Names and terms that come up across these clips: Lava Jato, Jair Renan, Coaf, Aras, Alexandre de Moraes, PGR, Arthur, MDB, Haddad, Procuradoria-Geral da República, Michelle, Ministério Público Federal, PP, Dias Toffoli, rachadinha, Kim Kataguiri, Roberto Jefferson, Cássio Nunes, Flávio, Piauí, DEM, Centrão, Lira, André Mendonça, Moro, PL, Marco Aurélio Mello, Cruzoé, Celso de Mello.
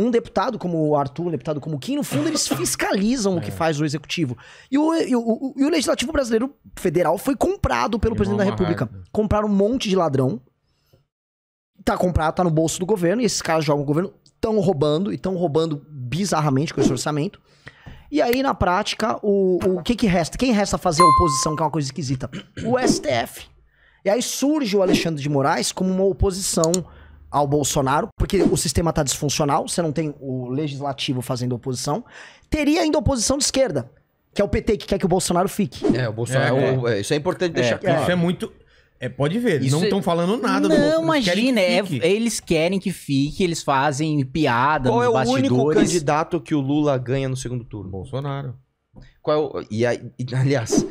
um deputado como o Arthur, um deputado como o Kim, no fundo eles fiscalizam o que faz o executivo. E o legislativo brasileiro federal foi comprado pelo presidente da República. Compraram um monte de ladrão. Tá comprado, tá no bolso do governo, e esses caras jogam o governo, estão roubando, e estão roubando bizarramente com esse orçamento. E aí, na prática, o que resta? Quem resta fazer a oposição, que é uma coisa esquisita? O STF. E aí surge o Alexandre de Moraes como uma oposição ao Bolsonaro, porque o sistema tá disfuncional, você não tem o legislativo fazendo oposição. Teria ainda oposição de esquerda, que é o PT que quer que o Bolsonaro fique. O Bolsonaro... Isso é importante deixar claro. Isso é muito... pode ver, eles não estão falando nada do Bolsonaro. Não, imagina, eles querem que fique, eles fazem piada nos bastidores. Qual é o único candidato que o Lula ganha no segundo turno? Bolsonaro. Aliás...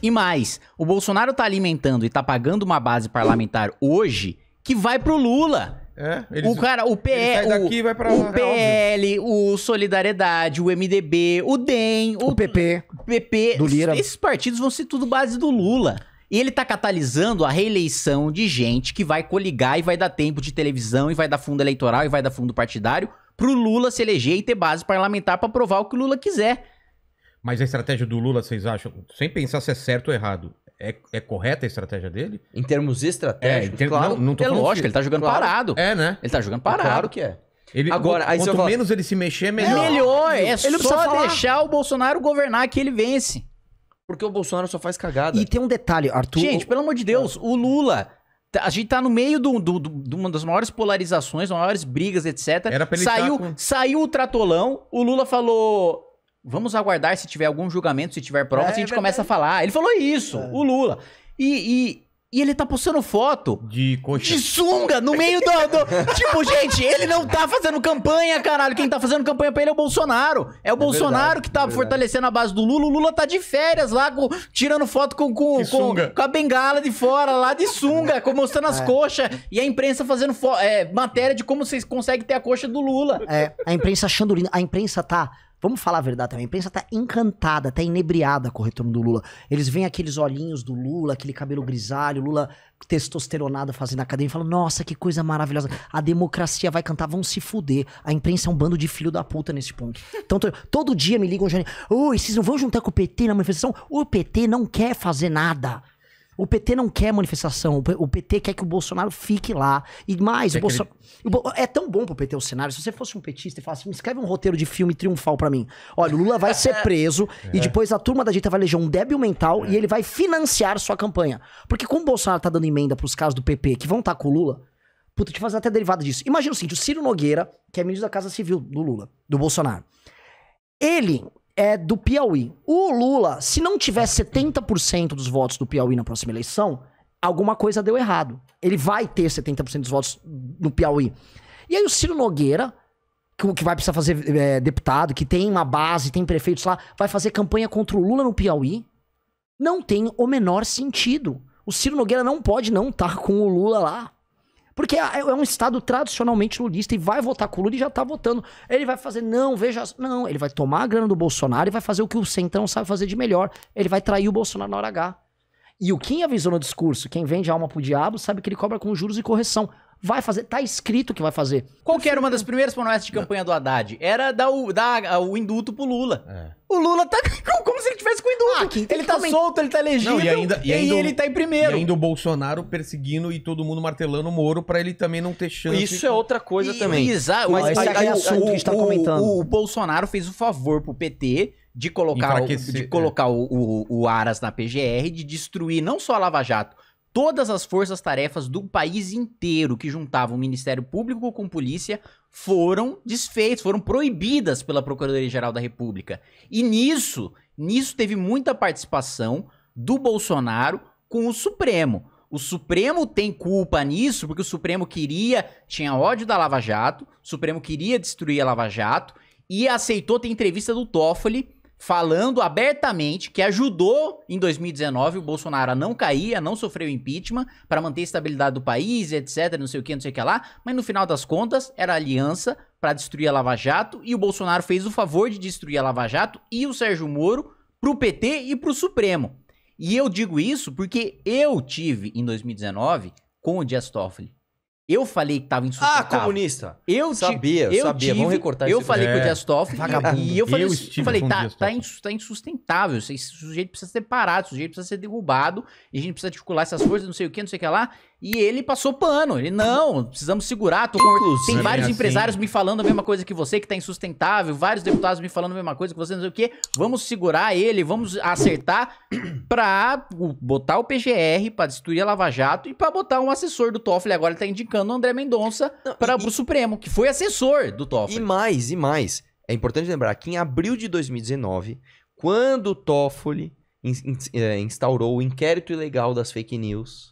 E mais, o Bolsonaro tá alimentando e tá pagando uma base parlamentar hoje que vai pro Lula. O PL, o PL, o Solidariedade, o MDB, o DEM, o PP do Lira. Esses partidos vão ser tudo base do Lula. E ele tá catalisando a reeleição de gente que vai coligar e vai dar tempo de televisão e vai dar fundo eleitoral e vai dar fundo partidário pro Lula se eleger e ter base parlamentar pra provar o que o Lula quiser. Mas a estratégia do Lula, vocês acham, sem pensar se é certo ou errado, é correta a estratégia dele? Em termos estratégicos, claro. Não tô falando lógico, ele tá jogando parado. Ele tá jogando parado. Claro que é. Agora, quanto menos ele se mexer, melhor. Melhor, é só deixar o Bolsonaro governar que ele vence. Porque o Bolsonaro só faz cagada. E tem um detalhe, Arthur... Gente, pelo amor de Deus, o Lula... A gente tá no meio de uma das maiores polarizações, das maiores brigas, etc. Saiu o tratolão, o Lula falou... Vamos aguardar se tiver algum julgamento, se tiver provas, a gente começa a falar. Ele falou isso, o Lula. E ele tá postando foto de sunga no meio do... Tipo, gente, ele não tá fazendo campanha, caralho. Quem tá fazendo campanha pra ele é o Bolsonaro. É o Bolsonaro que tá fortalecendo a base do Lula. O Lula tá de férias lá, tirando foto com a bengala de fora, lá de sunga, mostrando as coxas. E a imprensa fazendo matéria de como vocês conseguem ter a coxa do Lula. A imprensa chandurina, a imprensa tá... Vamos falar a verdade também, a imprensa tá encantada, tá inebriada com o retorno do Lula. Eles veem aqueles olhinhos do Lula, aquele cabelo grisalho, Lula testosteronado fazendo academia, falam, nossa, que coisa maravilhosa, a democracia vai cantar, vão se fuder. A imprensa é um bando de filho da puta nesse ponto. Então, todo dia me ligam, vocês não vão juntar com o PT na manifestação? O PT não quer fazer nada. O PT não quer manifestação, o PT quer que o Bolsonaro fique lá. E mais, é tão bom pro PT o cenário. Se você fosse um petista e falasse, me escreve um roteiro de filme triunfal pra mim. Olha, o Lula vai ser preso e depois a turma da direita vai eleger um débil mental e ele vai financiar sua campanha. Porque como o Bolsonaro tá dando emenda pros caras do PP que vão estar com o Lula, puta, deixa eu fazer até derivada disso. Imagina o seguinte, o Ciro Nogueira, que é ministro da Casa Civil do Lula, do Bolsonaro, ele... é do Piauí. O Lula, se não tiver 70% dos votos do Piauí na próxima eleição, alguma coisa deu errado. Ele vai ter 70% dos votos no Piauí. E aí o Ciro Nogueira, que vai precisar fazer deputado, que tem uma base, tem prefeitos lá, vai fazer campanha contra o Lula no Piauí? Não tem o menor sentido. O Ciro Nogueira não pode não estar com o Lula lá. Porque é um estado tradicionalmente lulista e vai votar com o Lula e já tá votando. Ele vai fazer, ele vai tomar a grana do Bolsonaro e vai fazer o que o Centrão sabe fazer de melhor. Ele vai trair o Bolsonaro na hora H. E o Kim avisou no discurso, quem vende alma pro diabo sabe que ele cobra com juros e correção. Vai fazer, tá escrito que vai fazer. Qual que era uma das primeiras promessas de campanha do Haddad? Era dar o indulto pro Lula. O Lula tá como se ele tivesse com o indulto. Ele tá solto, ele tá elegível e ele tá em primeiro. E ainda o Bolsonaro perseguindo e todo mundo martelando o Moro pra ele também não ter chance. Isso é outra coisa também. Exato. Mas esse assunto que a gente tá comentando. O Bolsonaro fez o favor pro PT de colocar o Aras na PGR, de destruir não só a Lava Jato, todas as forças-tarefas do país inteiro que juntavam o Ministério Público com polícia foram desfeitas, foram proibidas pela Procuradoria-Geral da República. E nisso teve muita participação do Bolsonaro com o Supremo. O Supremo tem culpa nisso porque o Supremo tinha ódio da Lava Jato, o Supremo queria destruir a Lava Jato e aceitou ter entrevista do Toffoli falando abertamente que ajudou em 2019 o Bolsonaro a não cair, a não sofrer o impeachment, para manter a estabilidade do país, etc, não sei o que lá, mas no final das contas era aliança para destruir a Lava Jato e o Bolsonaro fez o favor de destruir a Lava Jato e o Sérgio Moro pro PT e pro Supremo. E eu digo isso porque eu tive em 2019 com o Dias Toffoli. Eu falei que tava insustentável. Ah, comunista. Eu sabia. Vamos recortar isso. Eu falei com o Dias Toffoli. Vagabundo. E eu falei, tá insustentável. Esse sujeito precisa ser parado, esse sujeito precisa ser derrubado. E a gente precisa articular essas forças, não sei o que, não sei o que lá. E ele passou pano. Ele, não, precisamos segurar. Tem vários empresários me falando a mesma coisa que você, que tá insustentável. Vários deputados me falando a mesma coisa que você, não sei o que. Vamos segurar ele, vamos acertar pra botar o PGR, pra destruir a Lava Jato e pra botar um assessor do Toffoli. Agora ele tá indicando o André Mendonça para o Supremo, que foi assessor do Toffoli. E mais. É importante lembrar que em abril de 2019, quando o Toffoli instaurou o inquérito ilegal das fake news,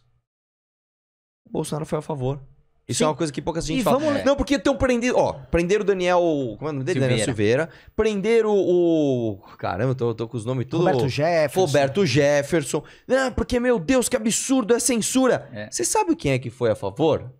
o Bolsonaro foi a favor. Isso é uma coisa que pouca gente fala. Não, porque estão prendendo... Ó, prenderam o Daniel... Como é o nome dele? Daniel Silveira. Prenderam o... Caramba, tô com os nomes tudo... Roberto Jefferson. Roberto Jefferson. Ah, porque, meu Deus, que absurdo, é censura. Você sabe quem é que foi a favor?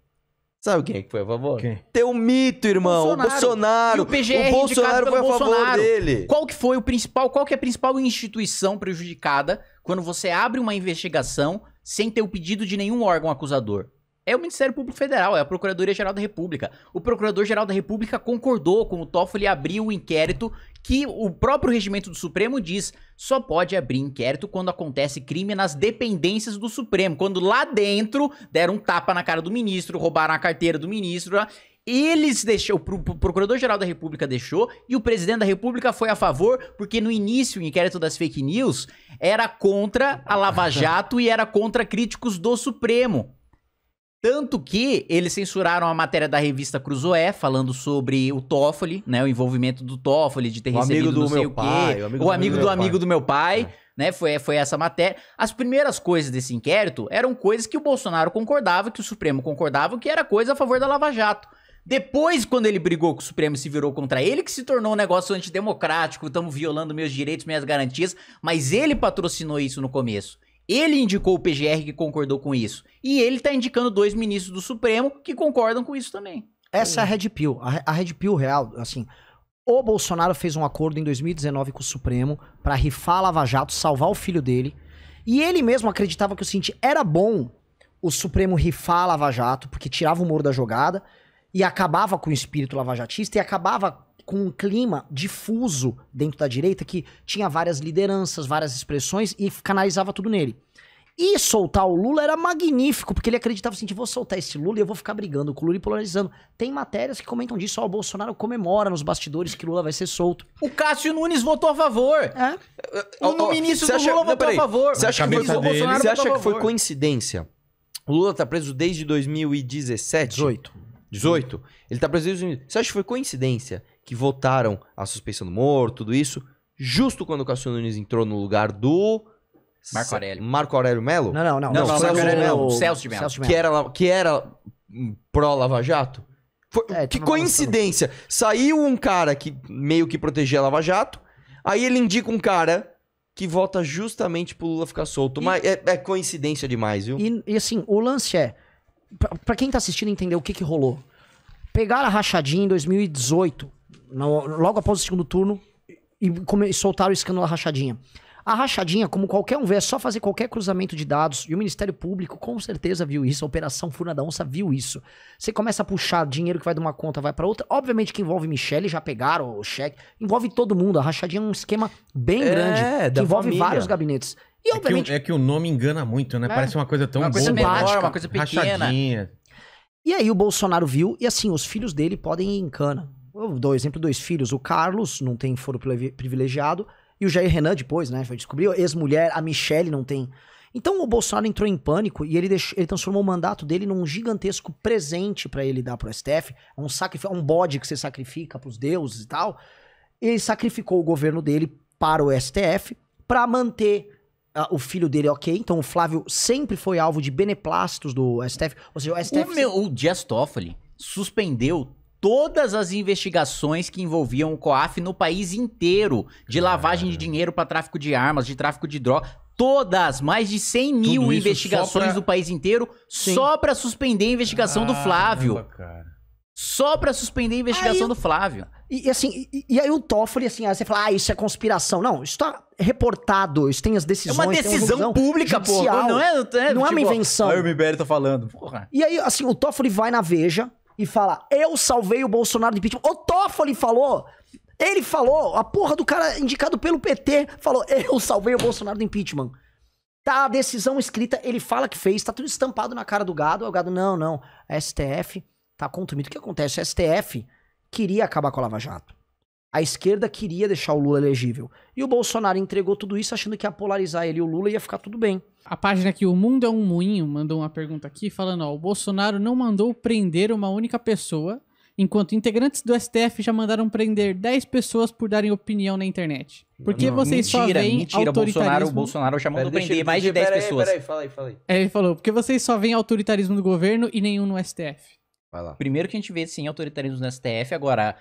Sabe quem é que foi a favor? Quem? Teu mito, irmão. Bolsonaro. O PGR, o Bolsonaro foi a favor dele. Qual que foi o principal... Qual que é a principal instituição prejudicada quando você abre uma investigação sem ter o pedido de nenhum órgão acusador? É o Ministério Público Federal, é a Procuradoria-Geral da República. O Procurador-Geral da República concordou com o Toffoli abrir o inquérito que o próprio regimento do Supremo diz só pode abrir inquérito quando acontece crime nas dependências do Supremo. Quando lá dentro deram um tapa na cara do ministro, roubaram a carteira do ministro... Eles deixou, o Procurador-Geral da República deixou e o Presidente da República foi a favor, porque no início o inquérito das fake news era contra a Lava Jato e era contra críticos do Supremo. Tanto que eles censuraram a matéria da revista Cruzoé, falando sobre o Toffoli, né? O envolvimento do Toffoli, de ter recebido não sei o quê. O amigo do amigo do meu pai, né? Foi essa matéria. As primeiras coisas desse inquérito eram coisas que o Bolsonaro concordava, que o Supremo concordava, que era coisa a favor da Lava Jato. Depois, quando ele brigou com o Supremo e se virou contra ele, que se tornou um negócio antidemocrático, estamos violando meus direitos, minhas garantias, mas ele patrocinou isso no começo. Ele indicou o PGR que concordou com isso. E ele tá indicando dois ministros do Supremo que concordam com isso também. Essa é a Red Pill. A Red Pill real, assim... O Bolsonaro fez um acordo em 2019 com o Supremo pra rifar a Lava Jato, salvar o filho dele. E ele mesmo acreditava que o seguinte, era bom o Supremo rifar a Lava Jato, porque tirava o Moro da jogada... E acabava com o espírito lavajatista e acabava com um clima difuso dentro da direita que tinha várias lideranças, várias expressões e canalizava tudo nele. E soltar o Lula era magnífico, porque ele acreditava assim, vou soltar esse Lula e eu vou ficar brigando com o Lula e polarizando. Tem matérias que comentam disso, ó, o Bolsonaro comemora nos bastidores que Lula vai ser solto. O Cássio Nunes votou a favor. É? O ministro do Lula votou a favor. Você acha que foi coincidência? O Lula tá preso desde 2017? 18. Ele tá preso desde 2018. Você acha que foi coincidência que votaram a suspeição do Moro, tudo isso, justo quando o Cássio Nunes entrou no lugar do... Marco Aurélio Mello? Não. Celso de Mello. Que era pró-Lava Jato? Que coincidência. Saiu um cara que meio que protegia a Lava Jato, aí ele indica um cara... que vota justamente pro Lula ficar solto. Mas é coincidência demais, viu? E assim, o lance é... Pra quem tá assistindo entender o que rolou. Pegaram a rachadinha em 2018, logo após o segundo turno, e soltaram o escândalo da rachadinha. A rachadinha, como qualquer um vê, é só fazer qualquer cruzamento de dados. E o Ministério Público com certeza viu isso. A Operação Furna da Onça viu isso. Você começa a puxar dinheiro que vai de uma conta, vai pra outra. Obviamente que envolve Michelle, já pegaram o cheque. Envolve todo mundo. A rachadinha é um esquema bem grande, que envolve vários gabinetes. E, obviamente, é que o nome engana muito, né? Parece uma coisa tão boa. Uma coisa menor, uma coisa pequena. Rachadinha. E aí o Bolsonaro viu, e assim, os filhos dele podem ir em cana. Eu dou exemplo de dois filhos. O Carlos não tem foro privilegiado. E o Jair Renan depois, né? Descobriu. Ex-mulher, a Michelle não tem. Então o Bolsonaro entrou em pânico e ele transformou o mandato dele num gigantesco presente pra ele dar pro STF. Um bode que você sacrifica pros deuses e tal. Ele sacrificou o governo dele para o STF pra manter... o filho dele, ok. Então o Flávio sempre foi alvo de beneplácitos do STF. Ou seja, o STF... O Dias Toffoli suspendeu todas as investigações que envolviam o COAF no país inteiro. De lavagem de dinheiro para tráfico de armas, de tráfico de drogas. Todas, mais de 100 mil investigações do país inteiro só para suspender a investigação do Flávio. Caramba, cara. só pra suspender a investigação do Flávio. E assim, e aí o Toffoli, assim, aí você fala, ah, isso é conspiração. Não, isso tá reportado, isso tem as decisões. É uma decisão pública, pô. Não é uma invenção. Aí o MBL tá falando, porra. E aí, assim, o Toffoli vai na Veja e fala, eu salvei o Bolsonaro do impeachment. O Toffoli falou... Ele falou, a porra do cara indicado pelo PT, falou, eu salvei o Bolsonaro do impeachment. Tá a decisão escrita, ele fala que fez, tá tudo estampado na cara do gado. Aí o gado, não, não, a STF tá contumido. O que acontece? A STF queria acabar com a Lava Jato. A esquerda queria deixar o Lula elegível. E o Bolsonaro entregou tudo isso achando que ia polarizar ele e o Lula ia ficar tudo bem. A página aqui, O Mundo é um Moinho, mandou uma pergunta aqui falando, ó, o Bolsonaro não mandou prender uma única pessoa... Enquanto integrantes do STF já mandaram prender 10 pessoas por darem opinião na internet. Porque vocês só veem autoritarismo... O Bolsonaro já mandou prender mais de 10 pessoas. Peraí, fala aí. É, ele falou, porque vocês só veem autoritarismo do governo e nenhum no STF. Vai lá. Primeiro que a gente vê, sim, autoritarismo no STF. Agora,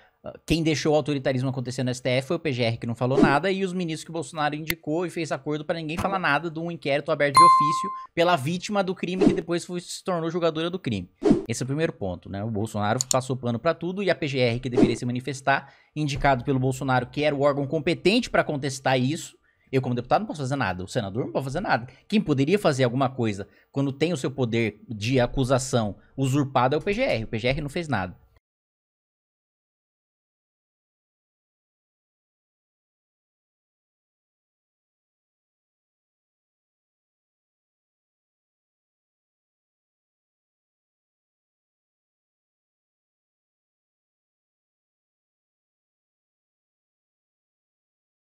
quem deixou o autoritarismo acontecer no STF foi o PGR, que não falou nada, e os ministros que o Bolsonaro indicou e fez acordo pra ninguém falar nada de um inquérito aberto de ofício pela vítima do crime que depois se tornou julgadora do crime. Esse é o primeiro ponto, né? O Bolsonaro passou pano pra tudo e a PGR, que deveria se manifestar, indicado pelo Bolsonaro, que era o órgão competente pra contestar isso. Eu, como deputado, não posso fazer nada. O senador não pode fazer nada. Quem poderia fazer alguma coisa quando tem o seu poder de acusação usurpado é o PGR. O PGR não fez nada.